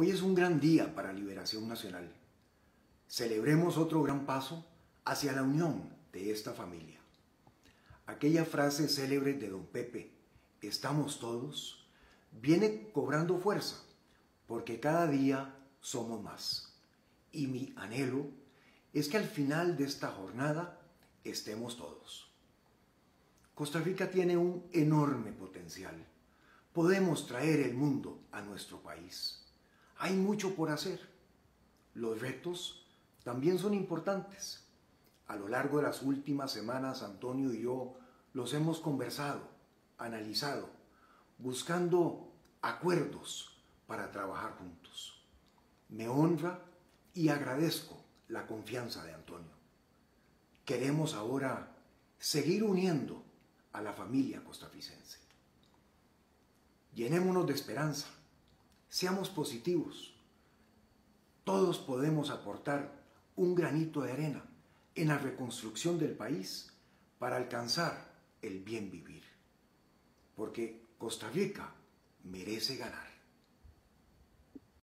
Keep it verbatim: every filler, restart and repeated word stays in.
Hoy es un gran día para Liberación Nacional. Celebremos otro gran paso hacia la unión de esta familia. Aquella frase célebre de don Pepe, estamos todos, viene cobrando fuerza porque cada día somos más. Y mi anhelo es que al final de esta jornada estemos todos. Costa Rica tiene un enorme potencial. Podemos traer el mundo a nuestro país. Hay mucho por hacer. Los retos también son importantes. A lo largo de las últimas semanas, Antonio y yo los hemos conversado, analizado, buscando acuerdos para trabajar juntos. Me honra y agradezco la confianza de Antonio. Queremos ahora seguir uniendo a la familia costarricense. Llenémonos de esperanza, seamos positivos. Todos podemos aportar un granito de arena en la reconstrucción del país para alcanzar el bien vivir. Porque Costa Rica merece ganar.